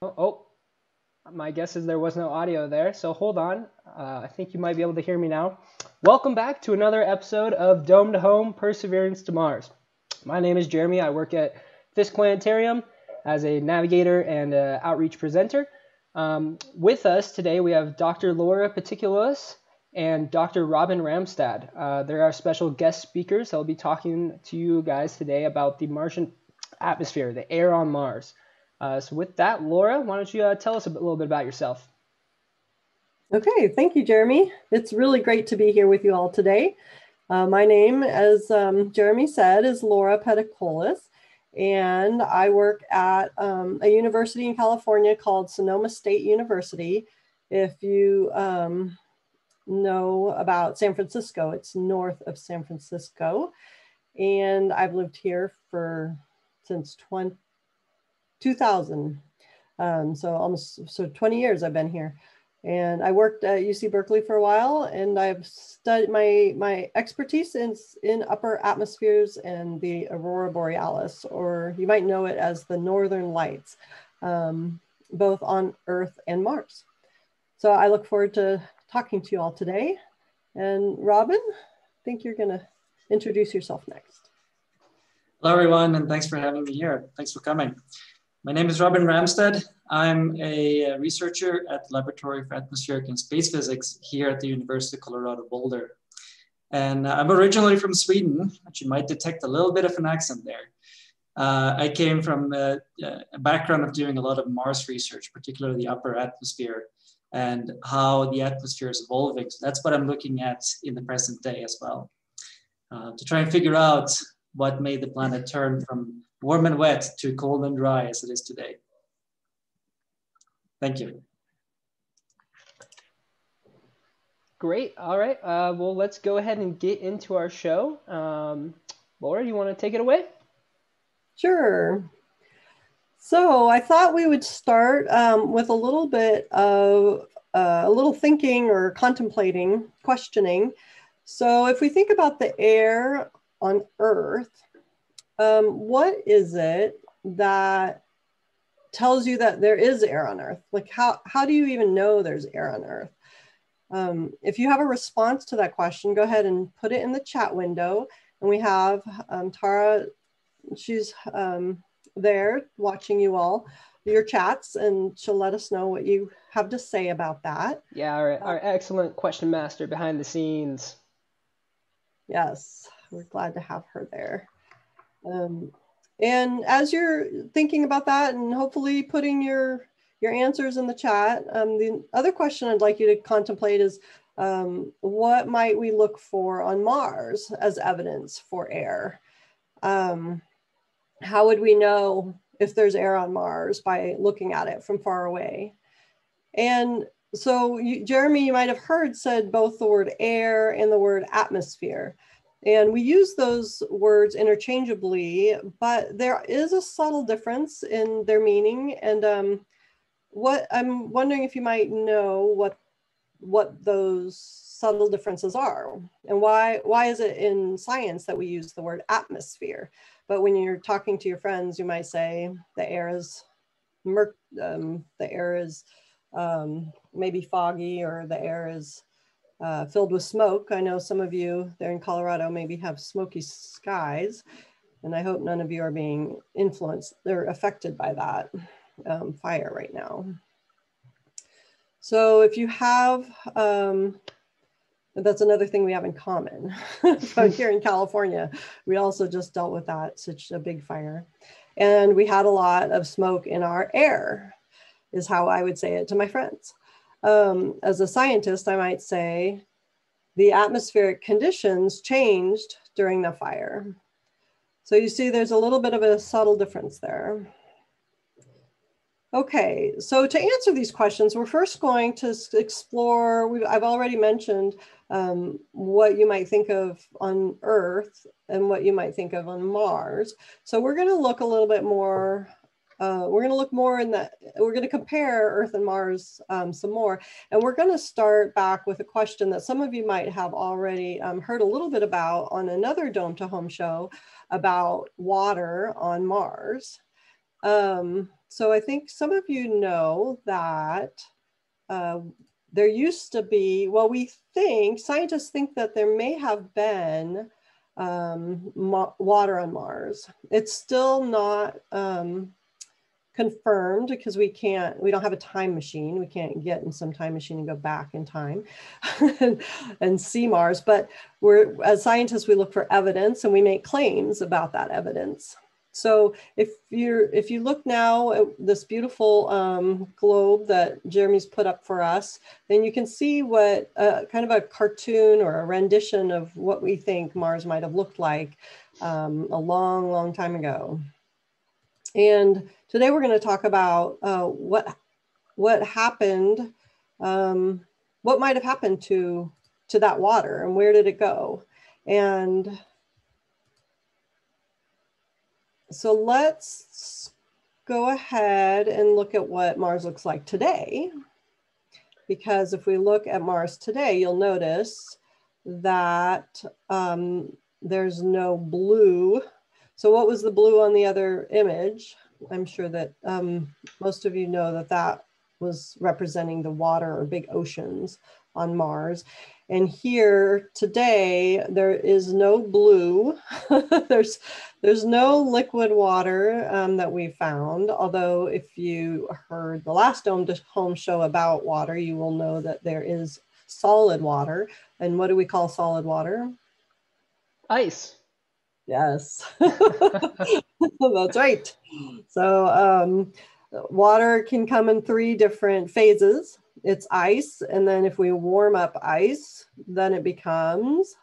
Oh, my guess is there was no audio there, so hold on. I think you might be able to hear me now. Welcome back to another episode of Dome to Home, Perseverance to Mars. My name is Jeremy. I work at Fiske Planetarium as a navigator and outreach presenter. With us today, we have Dr. Laura Peticolas and Dr. Robin Ramstad. They're our special guest speakers. They'll be talking to you guys today about the Martian atmosphere, the air on Mars. So with that, Laura, why don't you tell us a little bit about yourself? Okay, thank you, Jeremy. It's really great to be here with you all today. My name, as Jeremy said, is Laura Peticolas, and I work at a university in California called Sonoma State University. If you know about San Francisco, it's north of San Francisco, and I've lived here since 2000, so 20 years I've been here. And I worked at UC Berkeley for a while, and I've studied my expertise is in upper atmospheres and the Aurora Borealis, or you might know it as the Northern Lights, both on Earth and Mars. So I look forward to talking to you all today. And Robin, I think you're gonna introduce yourself next. Hello everyone, and thanks for having me here. Thanks for coming. My name is Robin Ramstad. I'm a researcher at the Laboratory for Atmospheric and Space Physics here at the University of Colorado Boulder. And I'm originally from Sweden, but you might detect a little bit of an accent there. I came from a background of doing a lot of Mars research, particularly the upper atmosphere and how the atmosphere is evolving. So that's what I'm looking at in the present day as well, to try and figure out what made the planet turn from warm and wet to cold and dry as it is today. Thank you. Great. All right. Well, let's go ahead and get into our show. Laura, you want to take it away? Sure. So I thought we would start with a little bit of thinking or contemplating, questioning. So if we think about the air on Earth, what is it that tells you that there is air on Earth? Like, how do you even know there's air on Earth? If you have a response to that question, go ahead and put it in the chat window. And we have Tara, she's there watching you all, your chats, and she'll let us know what you have to say about that. Yeah, our excellent question master behind the scenes. Yes, we're glad to have her there. And as you're thinking about that and hopefully putting your answers in the chat, the other question I'd like you to contemplate is what might we look for on Mars as evidence for air? How would we know if there's air on Mars by looking at it from far away? And so Jeremy, you might have heard said both the word air and the word atmosphere. And we use those words interchangeably, but there is a subtle difference in their meaning. And what I'm wondering if you might know what those subtle differences are, and why is it in science that we use the word atmosphere, but when you're talking to your friends, you might say the air is maybe foggy, or the air is filled with smoke. I know some of you there in Colorado maybe have smoky skies, and I hope none of you are being influenced or affected by that fire right now. So if you have, that's another thing we have in common. So here in California, we also just dealt with that, such a big fire. And we had a lot of smoke in our air, is how I would say it to my friends. As a scientist, I might say the atmospheric conditions changed during the fire. So you see there's a little bit of a subtle difference there. Okay, so to answer these questions, we're first going to explore, I've already mentioned what you might think of on Earth and what you might think of on Mars. So we're going to look a little bit more we're going to compare Earth and Mars some more. And we're going to start back with a question that some of you might have already heard a little bit about on another Dome to Home show about water on Mars. So I think some of you know that there used to be, well, we think, scientists think that there may have been water on Mars. It's still not confirmed because we don't have a time machine. We can't get in some time machine and go back in time and see Mars, but we're, as scientists, we look for evidence and we make claims about that evidence. So if you look now at this beautiful globe that Jeremy's put up for us, then you can see what kind of a cartoon or a rendition of what we think Mars might have looked like a long, long time ago. And today we're going to talk about what happened, what might have happened to that water and where did it go? And so let's go ahead and look at what Mars looks like today. Because if we look at Mars today, you'll notice that there's no blue. So what was the blue on the other image? I'm sure that most of you know that that was representing the water or big oceans on Mars. And here today, there is no blue. There's no liquid water that we found. Although if you heard the last Dome to Home show about water, you will know that there is solid water. And what do we call solid water? Ice. Yes, that's right. So water can come in three different phases. It's ice, and then if we warm up ice, then it becomes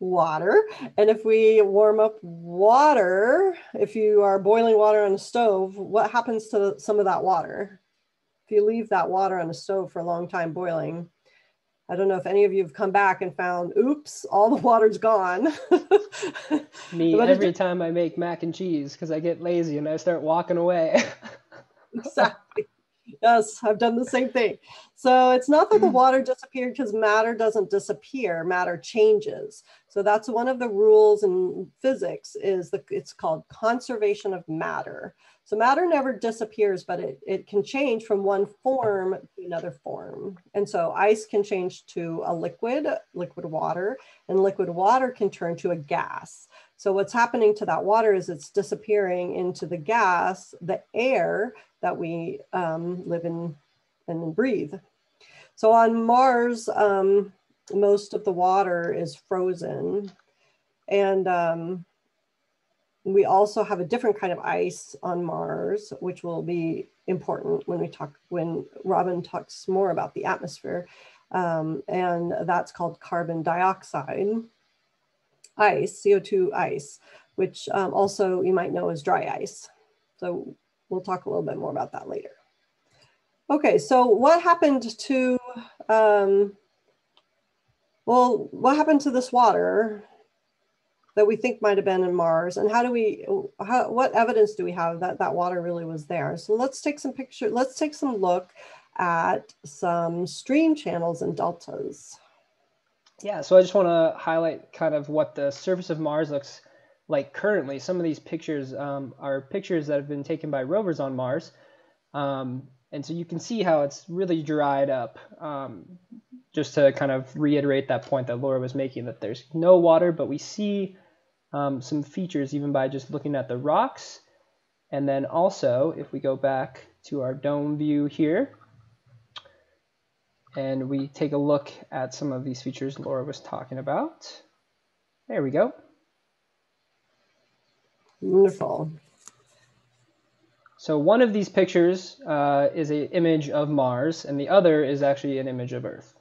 water. And if we warm up water, if you are boiling water on a stove, what happens to some of that water? If you leave that water on the stove for a long time boiling, I don't know if any of you have come back and found, oops, all the water's gone. Me, every time I make mac and cheese, because I get lazy and I start walking away. Exactly. Yes, I've done the same thing. So it's not that the water disappeared, because matter doesn't disappear, matter changes. So that's one of the rules in physics, is it's called conservation of matter. So matter never disappears, but it can change from one form to another form. And so ice can change to a liquid, liquid water, and liquid water can turn to a gas. So what's happening to that water is it's disappearing into the gas, the air that we live in and breathe. So on Mars, most of the water is frozen. And we also have a different kind of ice on Mars, which will be important when Robin talks more about the atmosphere. And that's called carbon dioxide ice, CO2 ice, which also you might know as dry ice. So we'll talk a little bit more about that later. Okay, so what happened to, well, what happened to this water that we think might have been in Mars, and how do we, what evidence do we have that that water really was there? So let's take some picture, let's take some look at some stream channels and deltas. Yeah, so I just want to highlight kind of what the surface of Mars looks like currently. Some of these pictures are pictures that have been taken by rovers on Mars. And so you can see how it's really dried up. Just to kind of reiterate that point that Laura was making, that there's no water, but we see some features even by just looking at the rocks. And then also, if we go back to our dome view here, and we take a look at some of these features Laura was talking about. There we go. Wonderful. So one of these pictures is an image of Mars, and the other is actually an image of Earth.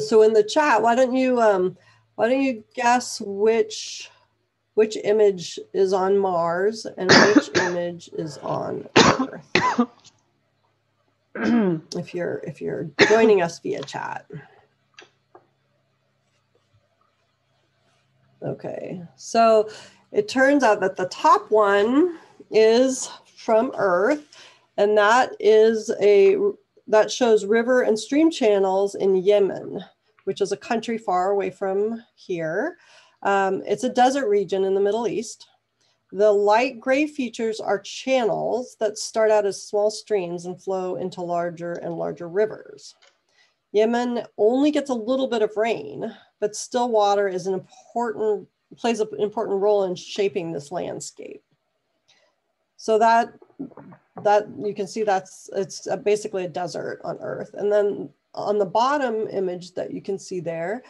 So in the chat, why don't you guess which image is on Mars and which image is on Earth? If you're joining us via chat. Okay, so it turns out that the top one is from Earth, and that shows river and stream channels in Yemen, which is a country far away from here. It's a desert region in the Middle East. The light gray features are channels that start out as small streams and flow into larger and larger rivers. Yemen only gets a little bit of rain, but still water is an important, plays an important role in shaping this landscape. So that you can see that's, it's basically a desert on Earth. And then on the bottom image that you can see there,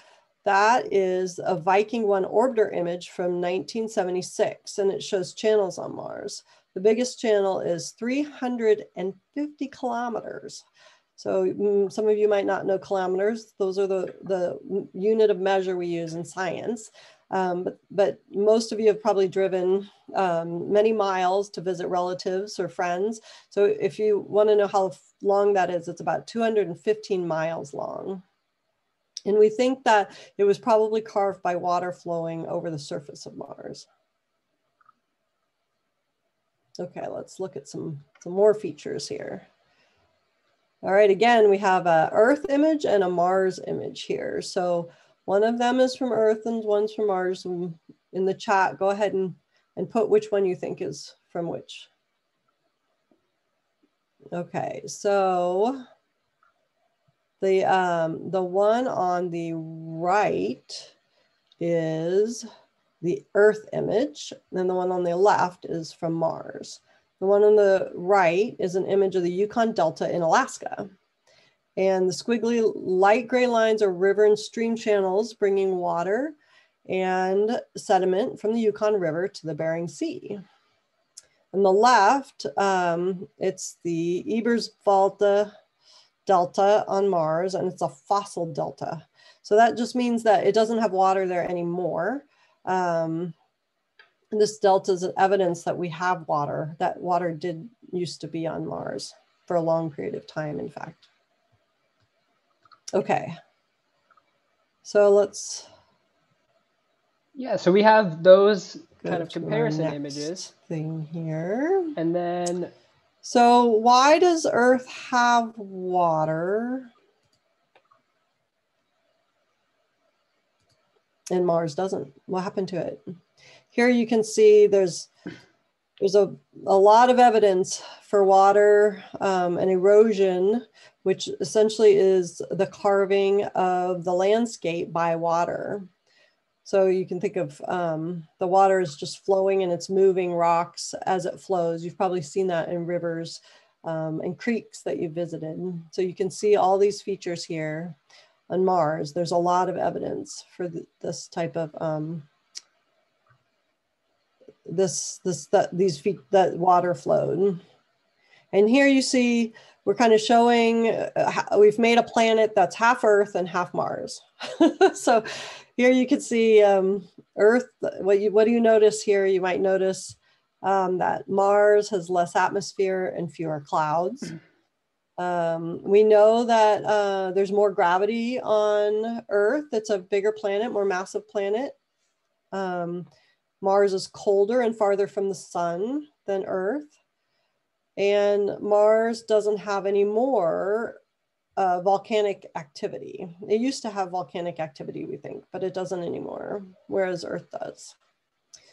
that is a Viking 1 orbiter image from 1976, and it shows channels on Mars. The biggest channel is 350 kilometers. So some of you might not know kilometers. Those are the unit of measure we use in science. But most of you have probably driven many miles to visit relatives or friends. So if you want to know how long that is, it's about 215 miles long. And we think that it was probably carved by water flowing over the surface of Mars. Okay, let's look at some more features here. All right, again, we have an Earth image and a Mars image here. So one of them is from Earth and one's from Mars. In the chat, go ahead and put which one you think is from which. Okay, so the one on the right is the Earth image, and the one on the left is from Mars. The one on the right is an image of the Yukon Delta in Alaska. And the squiggly light gray lines are river and stream channels bringing water and sediment from the Yukon River to the Bering Sea. On the left, it's the Eberswalde Delta on Mars, and it's a fossil delta. So that just means that it doesn't have water there anymore. This delta is evidence that we have water, that water did used to be on Mars for a long period of time, in fact. Okay, so let's. Yeah, so we have those kind of comparison images. Thing here. And then. So why does Earth have water? And Mars doesn't. What happened to it? Here you can see there's a lot of evidence for water and erosion, which essentially is the carving of the landscape by water. So you can think of the water is just flowing and it's moving rocks as it flows. You've probably seen that in rivers and creeks that you visited. So you can see all these features here on Mars. There's a lot of evidence for this type of that water flowed. And here you see, we're kind of showing, we've made a planet that's half Earth and half Mars. So here you can see Earth, what do you notice here? You might notice that Mars has less atmosphere and fewer clouds. We know that there's more gravity on Earth. It's a bigger planet, more massive planet. Mars is colder and farther from the sun than Earth. And Mars doesn't have any more volcanic activity. It used to have volcanic activity, we think, but it doesn't anymore, whereas Earth does.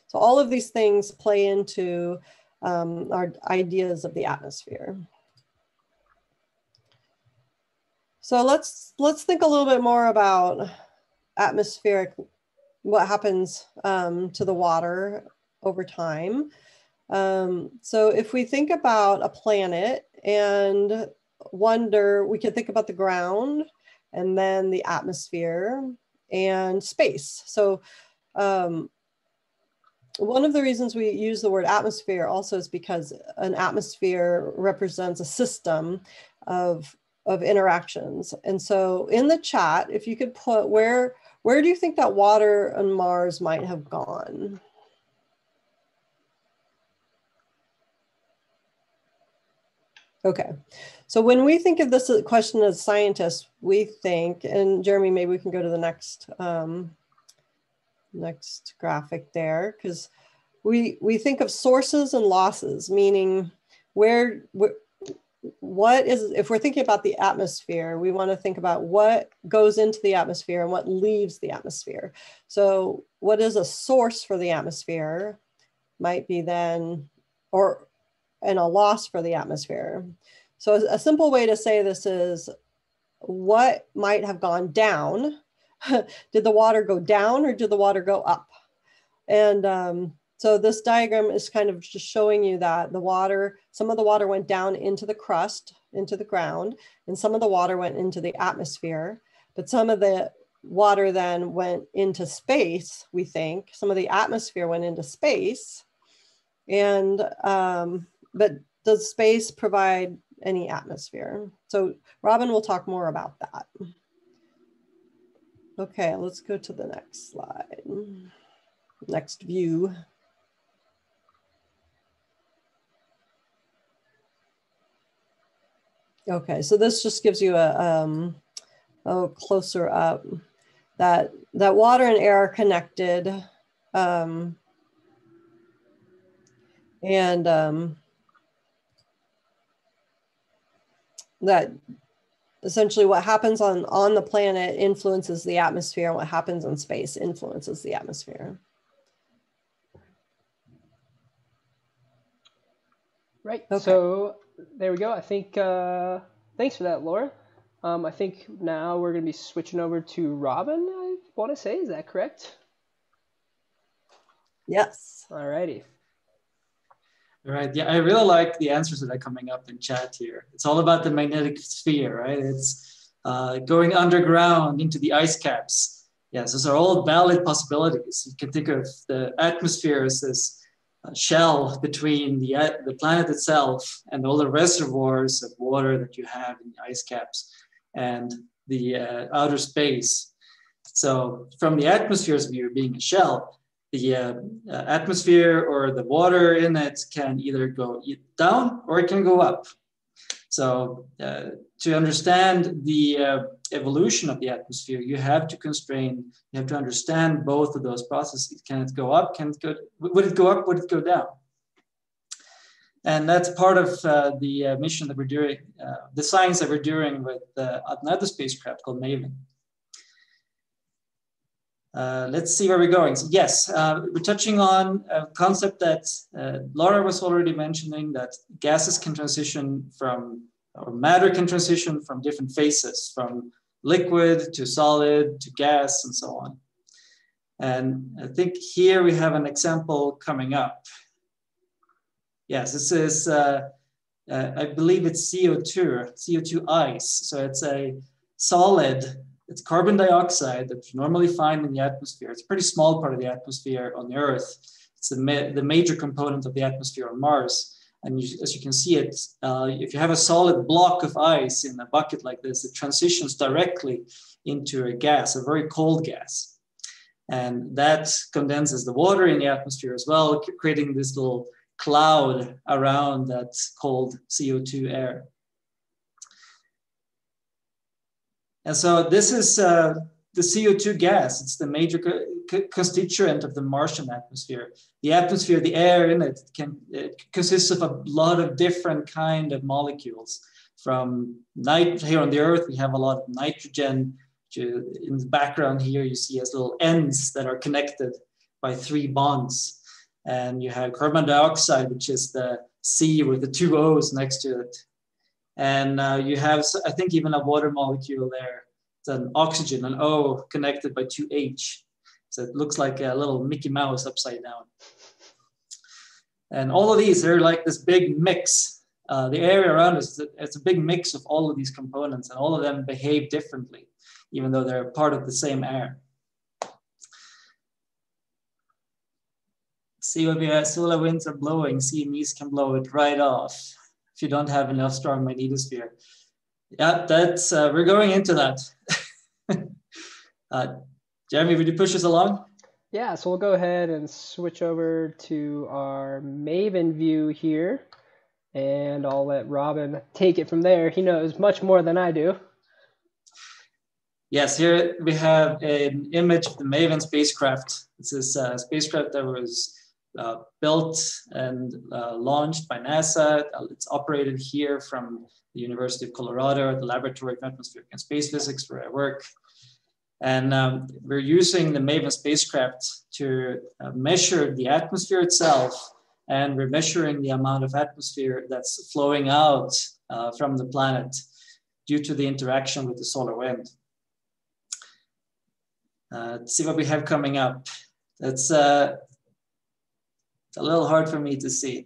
So all of these things play into our ideas of the atmosphere. So let's think a little bit more about atmospheric, what happens to the water over time. So if we think about a planet and wonder, we can think about the ground and then the atmosphere and space. So one of the reasons we use the word atmosphere also is because an atmosphere represents a system of interactions. And so in the chat, if you could put where do you think that water on Mars might have gone? Okay, so when we think of this question as scientists, we think, and Jeremy, maybe we can go to the next next graphic there, because we think of sources and losses, meaning where what is, if we're thinking about the atmosphere, we want to think about what goes into the atmosphere and what leaves the atmosphere. So what is a source for the atmosphere might be then, or, and a loss for the atmosphere. So a simple way to say this is what might have gone down. Did the water go down or did the water go up? And so this diagram is kind of just showing you that the water, some of the water went down into the crust, into the ground, and some of the water went into the atmosphere, but some of the water then went into space, we think. Some of the atmosphere went into space, and but does space provide any atmosphere? So Robin will talk more about that. Okay, let's go to the next slide, next view. Okay, so this just gives you a closer up that water and air are connected, and that essentially what happens on the planet influences the atmosphere, and what happens in space influences the atmosphere. Right, okay. So there we go. I think, thanks for that, Laura. I think now we're gonna be switching over to Robin, I wanna say, is that correct? Yes. All righty. All right, yeah, I really like the answers that are coming up in chat here. It's all about the magnetic sphere, right? It's going underground into the ice caps. Yes, those are all valid possibilities. You can think of the atmosphere as this shell between the planet itself and all the reservoirs of water that you have in the ice caps and the outer space. So from the atmosphere's view, being a shell, the atmosphere or the water in it can either go down or it can go up. So to understand the evolution of the atmosphere, you have to understand both of those processes. Can it go up? Would it go up? Would it go down? And that's part of the mission that we're doing, the science that we're doing with another spacecraft called Maven. Let's see where we're going. So yes, we're touching on a concept that Laura was already mentioning, that gases can transition from, or matter can transition from different phases, from liquid to solid to gas and so on. And I think here we have an example coming up. Yes, this is, I believe it's CO2 ice. So it's a solid. It's carbon dioxide that you normally find in the atmosphere. It's a pretty small part of the atmosphere on Earth. It's the major component of the atmosphere on Mars. And as you can see it, if you have a solid block of ice in a bucket like this, it transitions directly into a gas, a very cold gas. And that condenses the water in the atmosphere as well, creating this little cloud around that cold CO2 air. And so this is the CO2 gas. It's the major constituent of the Martian atmosphere. The atmosphere, the air in it, it consists of a lot of different kind of molecules. From here on the Earth, we have a lot of nitrogen. In the background here, you see as little ends that are connected by three bonds. And you have carbon dioxide, which is the C with the two O's next to it. And you have, I think, even a water molecule there. It's an oxygen, an O connected by two H. So it looks like a little Mickey Mouse upside down. And all of these are like this big mix. The area around us, it's a big mix of all of these components, and all of them behave differently, even though they're part of the same air. See when the solar winds are blowing, sea and east can blow it right off. If you don't have enough strong magnetosphere. Yeah, that's, we're going into that. Jeremy, would you push us along? Yeah, so we'll go ahead and switch over to our Maven view here. And I'll let Robin take it from there. He knows much more than I do. Yes, here we have an image of the Maven spacecraft. This is a spacecraft that was built and launched by NASA. It's operated here from the University of Colorado, the Laboratory for Atmospheric and Space Physics, where I work. And we're using the Maven spacecraft to measure the atmosphere itself. And we're measuring the amount of atmosphere that's flowing out from the planet due to the interaction with the solar wind. Let's see what we have coming up. That's a little hard for me to see.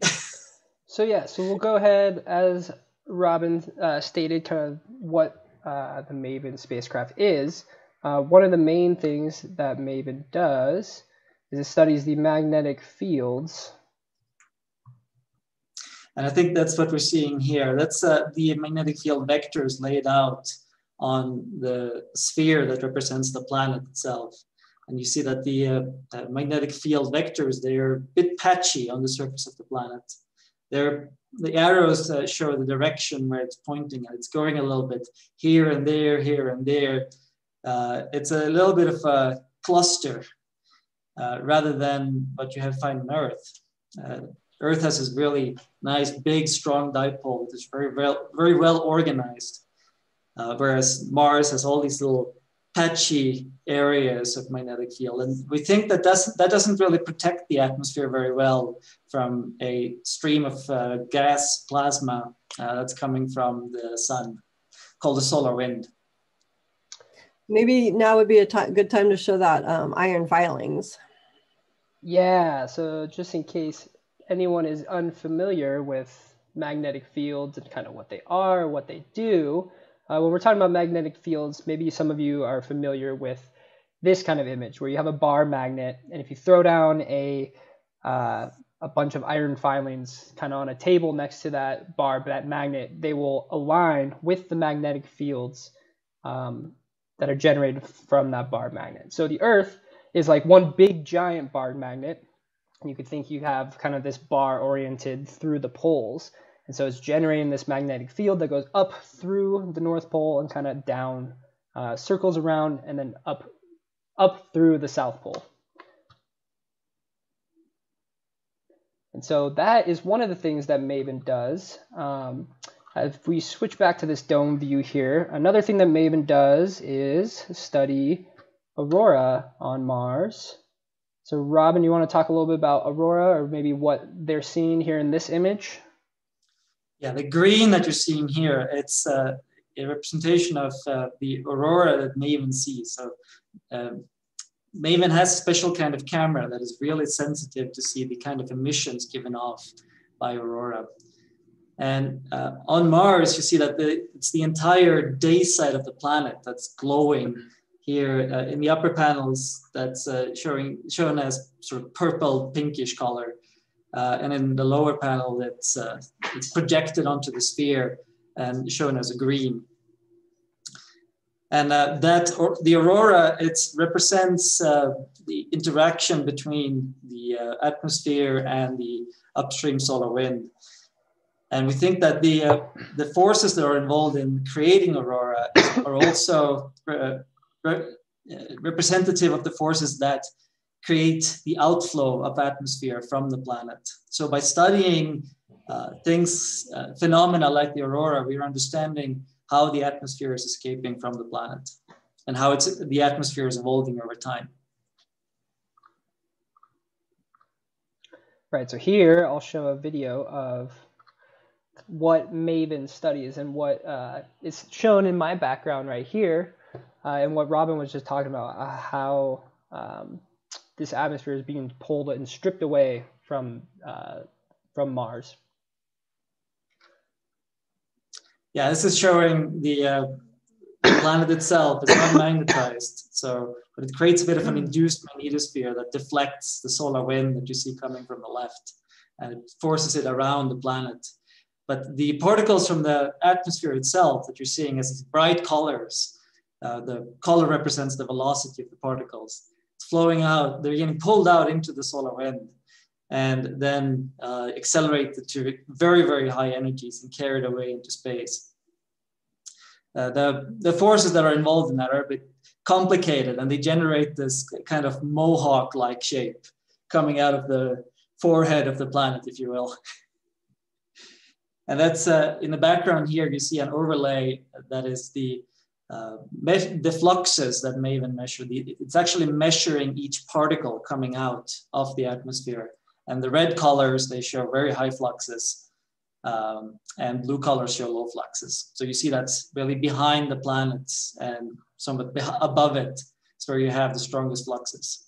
So yeah, so we'll go ahead, as Robin stated, kind of what the Maven spacecraft is. One of the main things that Maven does is it studies the magnetic fields. And I think that's what we're seeing here. That's the magnetic field vectors laid out on the sphere that represents the planet itself. And you see that the magnetic field vectors, they're a bit patchy on the surface of the planet. They're, the arrows show the direction where it's pointing, and it's going a little bit here and there, here and there. It's a little bit of a cluster rather than what you find on Earth. Earth has this really nice, big, strong dipole that's very well organized, whereas Mars has all these little patchy areas of magnetic field. And we think that that doesn't really protect the atmosphere very well from a stream of gas, plasma, that's coming from the sun, called the solar wind. Maybe now would be a good time to show that iron filings. Yeah, so just in case anyone is unfamiliar with magnetic fields and kind of what they are, what they do. When we're talking about magnetic fields, maybe some of you are familiar with this kind of image where you have a bar magnet, and if you throw down a bunch of iron filings kind of on a table next to that bar, that magnet, they will align with the magnetic fields that are generated from that bar magnet. So the Earth is like one big giant bar magnet. You could think you have kind of this bar oriented through the poles. And so it's generating this magnetic field that goes up through the North Pole and kind of down, circles around, and then up through the South Pole. And so that is one of the things that Maven does. If we switch back to this dome view here, another thing that Maven does is study aurora on Mars. So Robin, you want to talk a little bit about aurora, or maybe what they're seeing here in this image? Yeah, the green that you're seeing here, it's a representation of the aurora that Maven sees. So Maven has a special kind of camera that is really sensitive to see the kind of emissions given off by aurora. And on Mars, you see that it's the entire day side of the planet that's glowing. Here in the upper panels, that's shown as sort of purple, pinkish color. And in the lower panel, it's projected onto the sphere and shown as a green. And the aurora, it represents the interaction between the atmosphere and the upstream solar wind. And we think that the forces that are involved in creating aurora are also representative of the forces that create the outflow of atmosphere from the planet. So by studying phenomena like the aurora, we're understanding how the atmosphere is escaping from the planet and how the atmosphere is evolving over time. Right, so here I'll show a video of what Maven studies and what is shown in my background right here. And what Robin was just talking about, how this atmosphere is being pulled and stripped away from Mars. Yeah, this is showing the planet itself. It's not magnetized, but it creates a bit of an induced magnetosphere that deflects the solar wind that you see coming from the left, and it forces it around the planet. But the particles from the atmosphere itself that you're seeing as these bright colors. The color represents the velocity of the particles. It's flowing out, they're getting pulled out into the solar wind and then accelerated to very, very high energies and carried away into space. The forces that are involved in that are a bit complicated, and they generate this kind of mohawk-like shape coming out of the forehead of the planet, if you will. And that's in the background here, you see an overlay that is the fluxes that Maven measured. It's actually measuring each particle coming out of the atmosphere. And the red colors, they show very high fluxes, and blue colors show low fluxes. So you see that's really behind the planets and somewhat above it. It's where you have the strongest fluxes.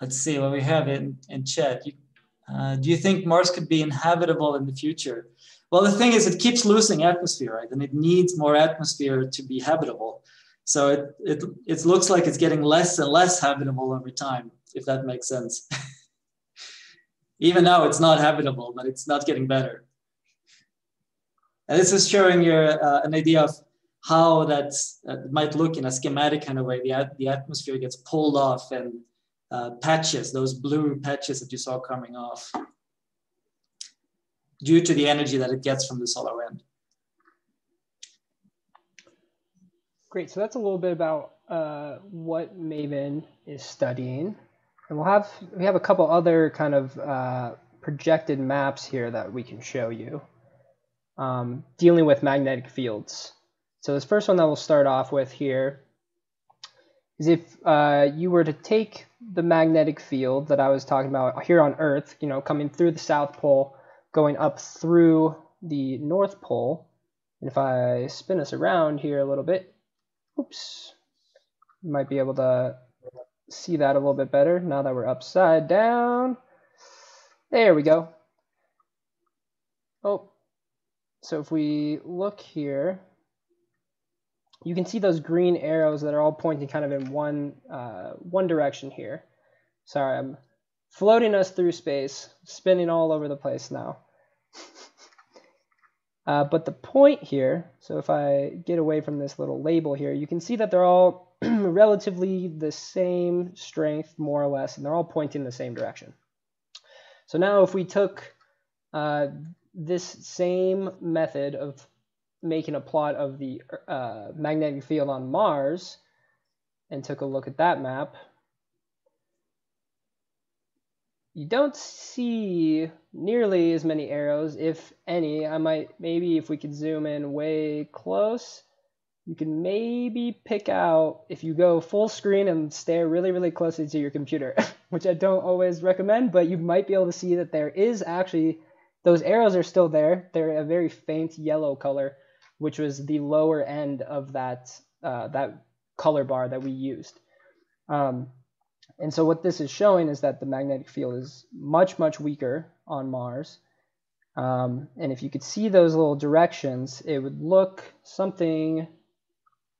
Let's see what we have in chat. Do you think Mars could be inhabitable in the future? Well, the thing is, it keeps losing atmosphere, right? And it needs more atmosphere to be habitable. So it looks like it's getting less and less habitable over time, if that makes sense. Even now, it's not habitable, but it's not getting better. And this is showing you an idea of how that might look in a schematic kind of way. The atmosphere gets pulled off and patches, those blue patches that you saw coming off, due to the energy that it gets from the solar wind. Great, so that's a little bit about what Maven is studying. And we have a couple other kind of projected maps here that we can show you dealing with magnetic fields. So this first one that we'll start off with here is if you were to take the magnetic field that I was talking about here on Earth, you know, coming through the South Pole, going up through the North Pole. And if I spin us around here a little bit, oops, you might be able to see that a little bit better now that we're upside down. There we go. Oh, so if we look here, you can see those green arrows that are all pointing kind of in one direction here. Sorry, I'm floating us through space, spinning all over the place now. But the point here, so if I get away from this little label here, you can see that they're all relatively the same strength, more or less, and they're all pointing the same direction. So now if we took this same method of making a plot of the magnetic field on Mars and took a look at that map, you don't see nearly as many arrows, if any. I might, maybe if we could zoom in way close, you can maybe pick out, if you go full screen and stare really, really closely to your computer, which I don't always recommend, but you might be able to see that there is actually, those arrows are still there. They're a very faint yellow color, which was the lower end of that color bar that we used. And so what this is showing is that the magnetic field is much, much weaker on Mars. And if you could see those little directions, it would look something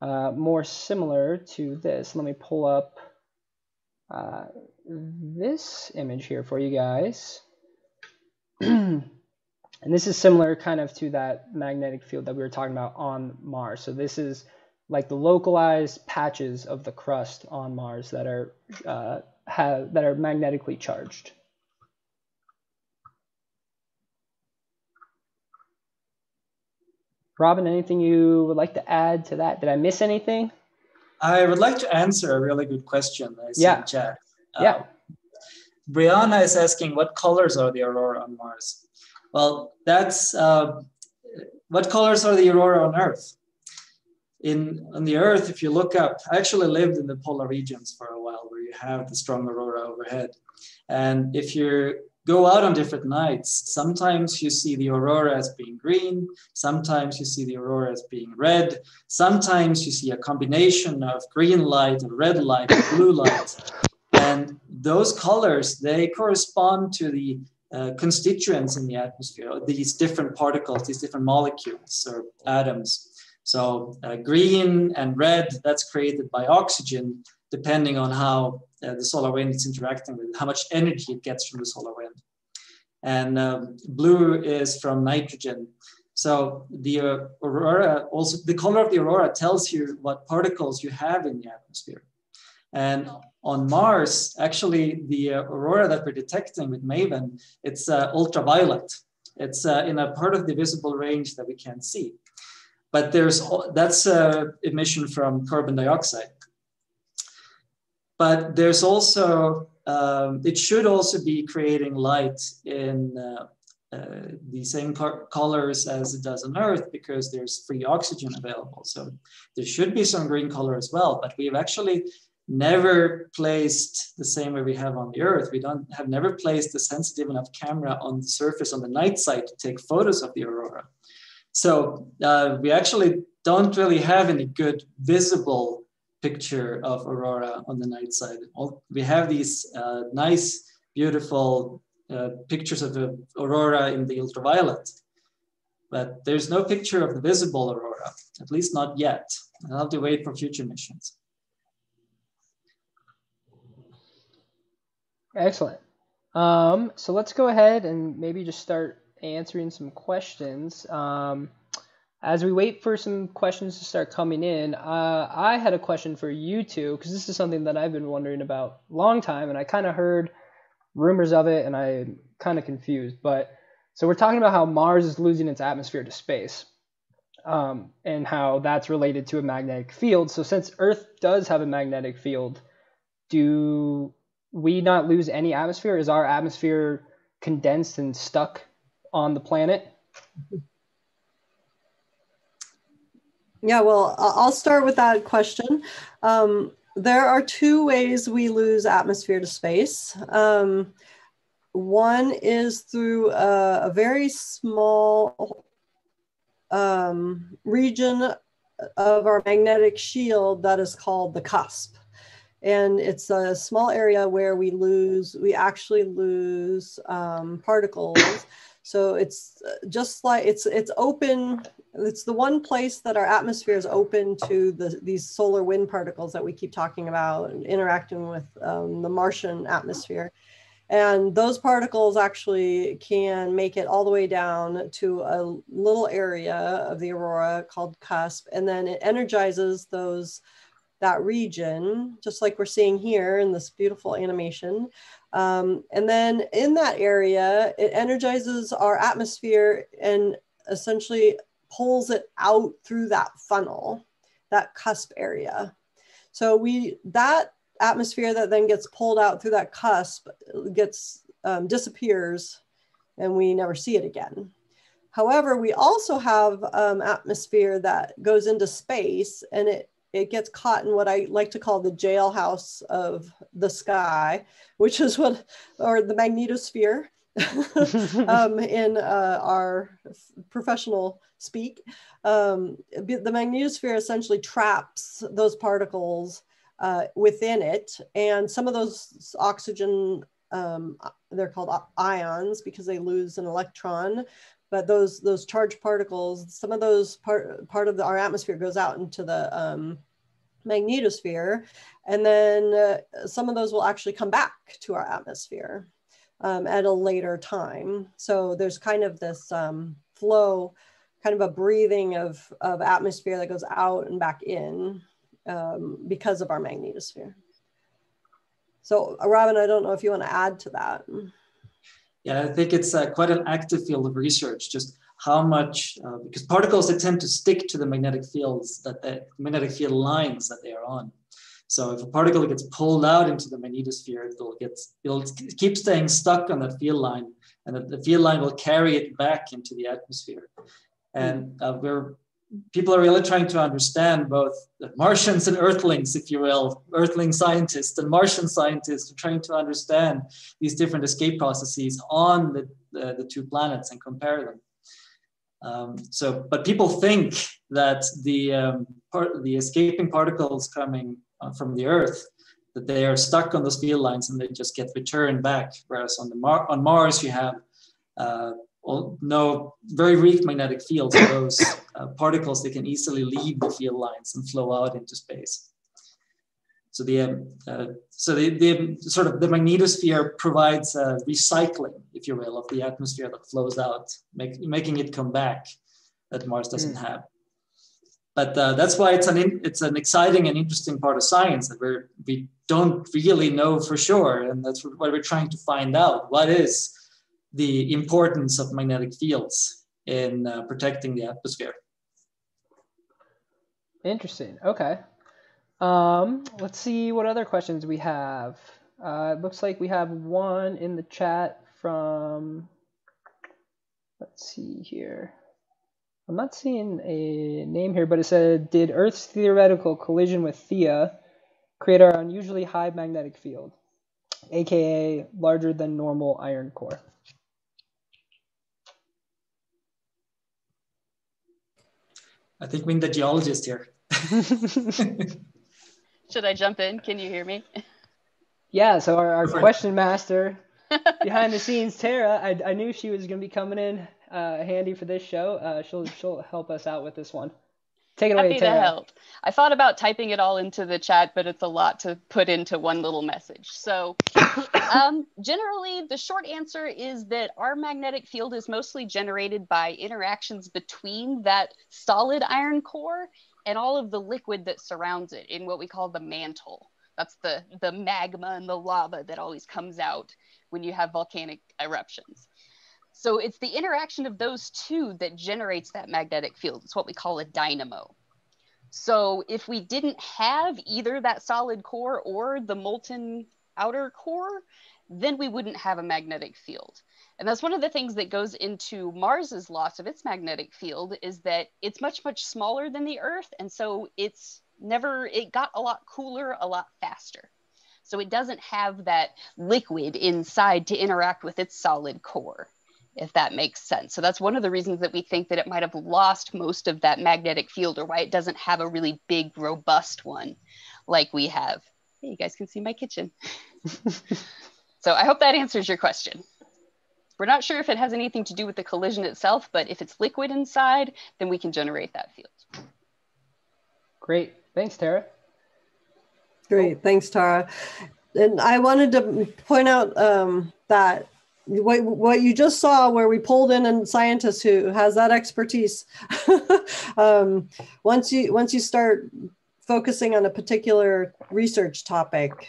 more similar to this. Let me pull up this image here for you guys. And this is similar kind of to that magnetic field that we were talking about on Mars. So this is like the localized patches of the crust on Mars that are that are magnetically charged. Robin, anything you would like to add to that? Did I miss anything? I would like to answer a really good question that I see in chat. Yeah. Brianna is asking, what colors are the aurora on Mars? Well, that's what colors are the aurora on Earth? On the Earth, if you look up, I actually lived in the polar regions for a while where you have the strong aurora overhead. And if you go out on different nights, sometimes you see the aurora as being green, sometimes you see the aurora as being red, sometimes you see a combination of green light and red light and blue light. And those colors, they correspond to the constituents in the atmosphere, these different particles, these different molecules or atoms. So green and red, that's created by oxygen, depending on how the solar wind is interacting with, how much energy it gets from the solar wind. And blue is from nitrogen. So the aurora, also the color of the aurora tells you what particles you have in the atmosphere. And on Mars, actually the aurora that we're detecting with MAVEN, it's ultraviolet. It's in a part of the visible range that we can't see. But that's emission from carbon dioxide. But there's also, it should also be creating light in the same colors as it does on Earth, because there's free oxygen available. So there should be some green color as well, but we've actually never placed the same way we have on the Earth. We have never placed a sensitive enough camera on the surface on the night side to take photos of the aurora. So we actually don't really have any good visible picture of aurora on the night side. We have these nice, beautiful pictures of the aurora in the ultraviolet, but there's no picture of the visible aurora, at least not yet. I'll have to wait for future missions. Excellent. So let's go ahead and maybe just start answering some questions. As we wait for some questions to start coming in, I had a question for you two, because this is something that I've been wondering about a long time, and I kind of heard rumors of it, and I'm kind of confused. But so we're talking about how Mars is losing its atmosphere to space, and how that's related to a magnetic field. So since Earth does have a magnetic field, do we not lose any atmosphere? Is our atmosphere condensed and stuck on the planet? Yeah, well, I'll start with that question. There are two ways we lose atmosphere to space. One is through a very small region of our magnetic shield that is called the cusp. And it's a small area where we actually lose particles. So it's just like, it's open. It's the one place that our atmosphere is open to these solar wind particles that we keep talking about and interacting with the Martian atmosphere. And those particles actually can make it all the way down to a little area of the aurora called cusp. And then it energizes that region, just like we're seeing here in this beautiful animation. And then in that area, it energizes our atmosphere and essentially pulls it out through that funnel, that cusp area. So that atmosphere that then gets pulled out through that cusp disappears, and we never see it again. However, we also have atmosphere that goes into space, and it gets caught in what I like to call the jailhouse of the sky, which is or the magnetosphere in our professional speak. The magnetosphere essentially traps those particles within it. And some of those oxygen, they're called ions because they lose an electron. But those charged particles, some of those part of our atmosphere goes out into the magnetosphere, and then some of those will actually come back to our atmosphere at a later time. So there's kind of this flow, kind of a breathing of atmosphere that goes out and back in because of our magnetosphere. So Robin, I don't know if you want to add to that. Yeah, I think it's quite an active field of research, just how much, because particles, they tend to stick to the magnetic fields, magnetic field lines that they are on. So if a particle gets pulled out into the magnetosphere, it'll keep staying stuck on that field line, and the field line will carry it back into the atmosphere. And people are really trying to understand both the Martians and Earthlings, if you will, Earthling scientists and Martian scientists are trying to understand these different escape processes on the two planets and compare them. But people think that the escaping particles coming from the Earth, that they are stuck on those field lines and they just get returned back. Whereas on Mars, you have very weak magnetic fields. So those particles, they can easily leave the field lines and flow out into space. So the magnetosphere provides recycling, if you will, of the atmosphere that flows out, making it come back, that Mars doesn't have. But that's why it's an exciting and interesting part of science that we don't really know for sure, and that's what we're trying to find out. What is the importance of magnetic fields in protecting the atmosphere. Interesting. Okay. Let's see what other questions we have. It looks like we have one in the chat from, let's see here. I'm not seeing a name here, but it said, did Earth's theoretical collision with Theia create our unusually high magnetic field, aka larger than normal iron core? I think we need the geologist here. Should I jump in? Can you hear me? Yeah, so our question master behind the scenes, Tara, I knew she was going to be coming in handy for this show. She'll help us out with this one. Take it away, Tara. Happy to help. I thought about typing it all into the chat, but it's a lot to put into one little message. So generally, the short answer is that our magnetic field is mostly generated by interactions between that solid iron core and all of the liquid that surrounds it in what we call the mantle. That's the magma and the lava that always comes out when you have volcanic eruptions. So it's the interaction of those two that generates that magnetic field. It's what we call a dynamo. So if we didn't have either that solid core or the molten outer core, then we wouldn't have a magnetic field. And that's one of the things that goes into Mars's loss of its magnetic field, is that it's much, much smaller than the Earth. And so it got a lot cooler, a lot faster. So it doesn't have that liquid inside to interact with its solid core, if that makes sense. So that's one of the reasons that we think that it might have lost most of that magnetic field, or why it doesn't have a really big, robust one like we have. Hey, you guys can see my kitchen. So I hope that answers your question. We're not sure if it has anything to do with the collision itself, but if it's liquid inside, then we can generate that field. Great. Thanks, Tara. Great. Thanks, Tara. And I wanted to point out that what you just saw, where we pulled in a scientist who has that expertise. Once you start focusing on a particular research topic,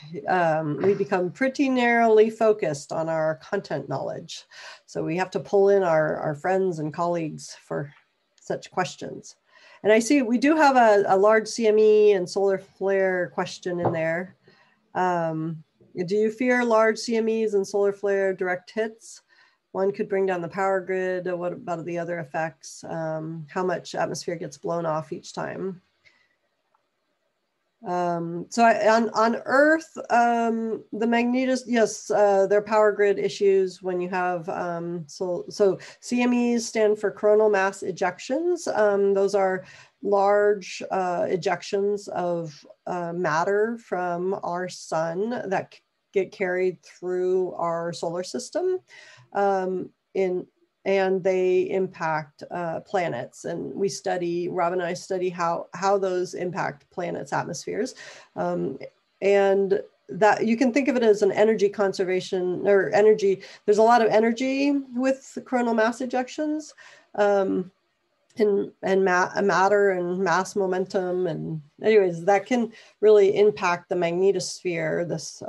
we become pretty narrowly focused on our content knowledge. So we have to pull in our friends and colleagues for such questions. And I see we do have a large CME and solar flare question in there. Do you fear large CMEs and solar flare direct hits? One could bring down the power grid. What about the other effects? How much atmosphere gets blown off each time? So on Earth, the magnetos, yes, their power grid issues when you have, so CMEs stand for coronal mass ejections. Those are large ejections of matter from our sun that get carried through our solar system, and they impact planets. And we study, Rob and I study how those impact planets' atmospheres. And that you can think of it as an energy conservation, or energy, there's a lot of energy with coronal mass ejections, and matter and mass momentum. And anyways, that can really impact the magnetosphere, this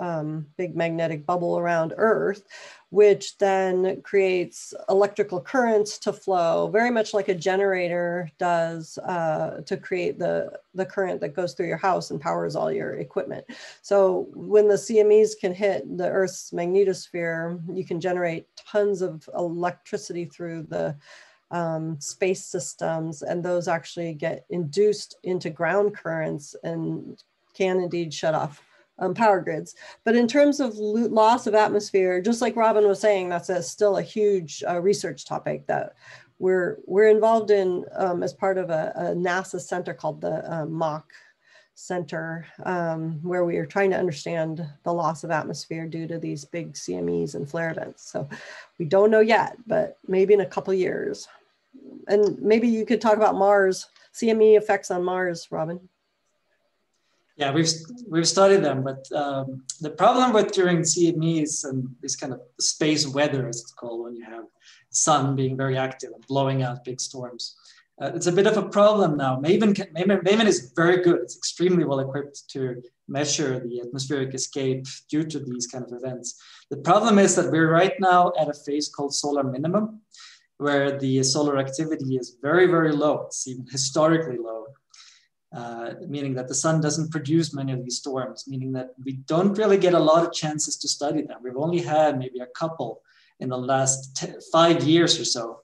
big magnetic bubble around Earth, which then creates electrical currents to flow, very much like a generator does to create the current that goes through your house and powers all your equipment. So when the CMEs can hit the Earth's magnetosphere, you can generate tons of electricity through the space systems, and those actually get induced into ground currents and can indeed shut off power grids. But in terms of loss of atmosphere, just like Robin was saying, that's still a huge research topic that we're involved in as part of a NASA center called the Mach Center, where we are trying to understand the loss of atmosphere due to these big CMEs and flare events. So we don't know yet, but maybe in a couple years. And maybe you could talk about Mars, CME effects on Mars, Robin. Yeah, we've studied them, but the problem with during CMEs and this kind of space weather, as it's called, when you have sun being very active and blowing out big storms, it's a bit of a problem now. Maven is very good. It's extremely well equipped to measure the atmospheric escape due to these kind of events. The problem is that we're right now at a phase called solar minimum, where the solar activity is very, very low. It's even historically low. meaning that the sun doesn't produce many of these storms, meaning that we don't really get a lot of chances to study them. We've only had maybe a couple in the last 5 years or so.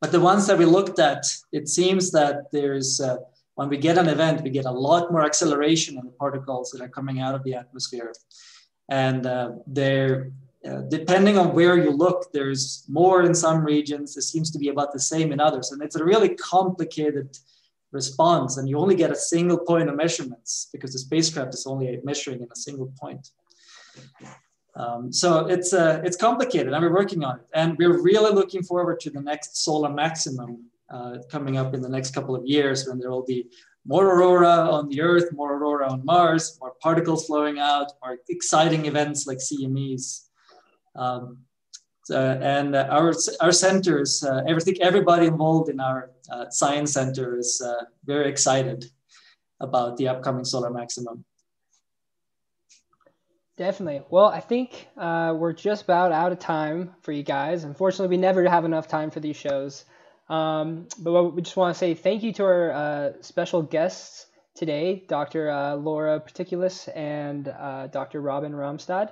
But the ones that we looked at, it seems that there's, when we get an event, we get a lot more acceleration in the particles that are coming out of the atmosphere. And depending on where you look, there's more in some regions. It seems to be about the same in others. And it's a really complicated response. And you only get a single point of measurements because the spacecraft is only measuring in a single point. So it's complicated, and we're working on it. And we're really looking forward to the next solar maximum coming up in the next couple of years, when there will be more aurora on the Earth, more aurora on Mars, more particles flowing out, more exciting events like CMEs. And our center is, everybody involved in our science center is very excited about the upcoming solar maximum. Definitely. Well, I think we're just about out of time for you guys. Unfortunately, we never have enough time for these shows. But we just want to say thank you to our special guests today, Dr. Laura Peticolas and Dr. Robin Ramstad.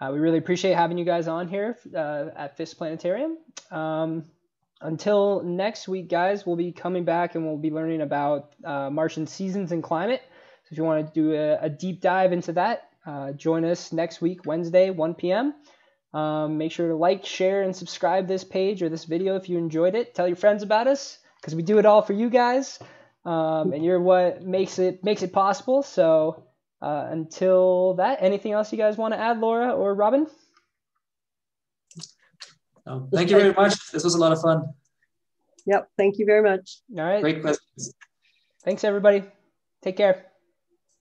We really appreciate having you guys on here at Fiske Planetarium. Until next week, guys, we'll be coming back and we'll be learning about Martian seasons and climate. So if you want to do a deep dive into that, join us next week, Wednesday, 1 p.m. Make sure to like, share, and subscribe this page or this video if you enjoyed it. Tell your friends about us, because we do it all for you guys, and you're what makes it possible. So until that, anything else you guys want to add, Laura or Robin? Oh, thank you very much. This was a lot of fun. Yep, thank you very much. All right. Great questions. Thanks, everybody. Take care.